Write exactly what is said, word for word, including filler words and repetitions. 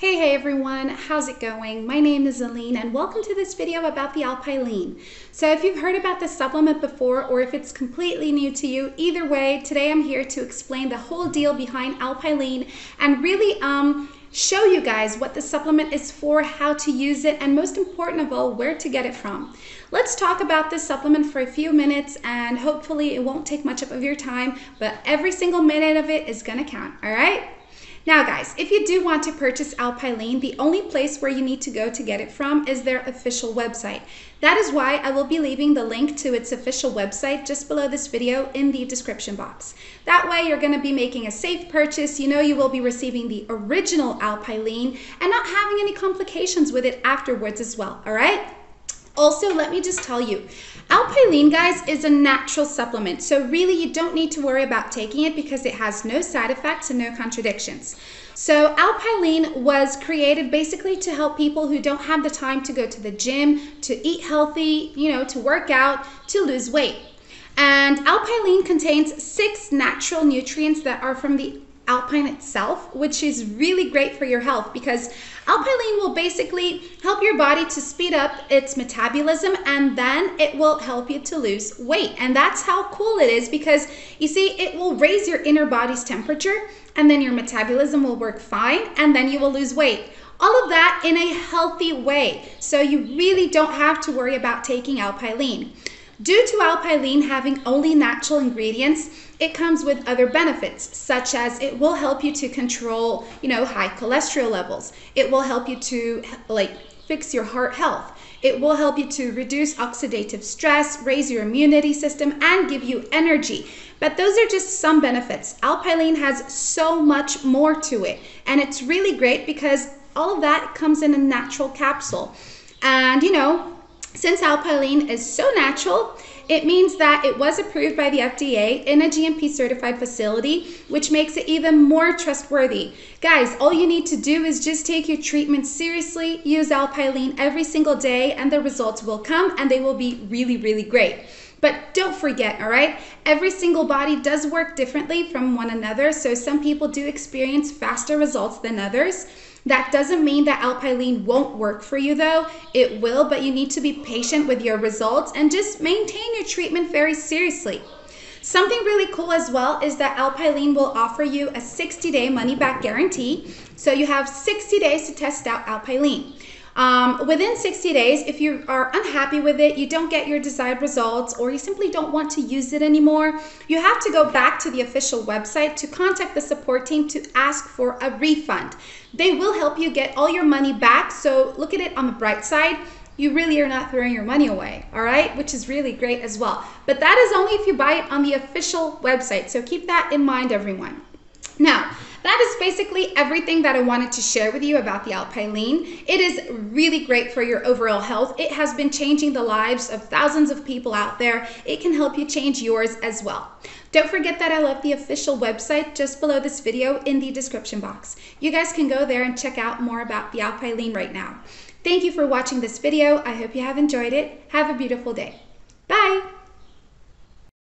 Hey, hey everyone, how's it going? My name is Aline and welcome to this video about the Alpilean. So if you've heard about this supplement before or if it's completely new to you, either way, today I'm here to explain the whole deal behind Alpilean and really um, show you guys what the supplement is for, how to use it, and most important of all, where to get it from. Let's talk about this supplement for a few minutes and hopefully it won't take much of your time, but every single minute of it is gonna count, all right? Now guys, if you do want to purchase Alpilean, the only place where you need to go to get it from is their official website. That is why I will be leaving the link to its official website just below this video in the description box. That way you're going to be making a safe purchase, you know you will be receiving the original Alpilean and not having any complications with it afterwards as well, alright? Also, let me just tell you, Alpilean, guys, is a natural supplement. So really, you don't need to worry about taking it because it has no side effects and no contradictions. So Alpilean was created basically to help people who don't have the time to go to the gym, to eat healthy, you know, to work out, to lose weight. And Alpilean contains six natural nutrients that are from the alpine itself, which is really great for your health because Alpilean will basically help your body to speed up its metabolism and then it will help you to lose weight. And that's how cool it is because you see, it will raise your inner body's temperature and then your metabolism will work fine and then you will lose weight. All of that in a healthy way. So you really don't have to worry about taking Alpilean. Due to Alpilean having only natural ingredients, it comes with other benefits, such as it will help you to control, you know, high cholesterol levels. It will help you to like fix your heart health. It will help you to reduce oxidative stress, raise your immunity system, and give you energy. But those are just some benefits. Alpilean has so much more to it, and it's really great because all of that comes in a natural capsule. And, you know, since Alpilean is so natural, it means that it was approved by the F D A in a G M P certified facility, which makes it even more trustworthy. Guys, all you need to do is just take your treatment seriously, use Alpilean every single day, and the results will come and they will be really, really great. But don't forget, all right? Every single body does work differently from one another, so some people do experience faster results than others. That doesn't mean that Alpilean won't work for you though. It will, but you need to be patient with your results and just maintain your treatment very seriously. Something really cool as well is that Alpilean will offer you a sixty day money back guarantee. So you have sixty days to test out Alpilean. Um, within sixty days, if you are unhappy with it, you don't get your desired results, or you simply don't want to use it anymore, you have to go back to the official website to contact the support team to ask for a refund. They will help you get all your money back, so look at it on the bright side. You really are not throwing your money away, all right? Which is really great as well. But that is only if you buy it on the official website, so keep that in mind, everyone. Now, that is basically everything that I wanted to share with you about the Alpilean. It is really great for your overall health. It has been changing the lives of thousands of people out there. It can help you change yours as well. Don't forget that I left the official website just below this video in the description box. You guys can go there and check out more about the Alpilean right now. Thank you for watching this video. I hope you have enjoyed it. Have a beautiful day. Bye.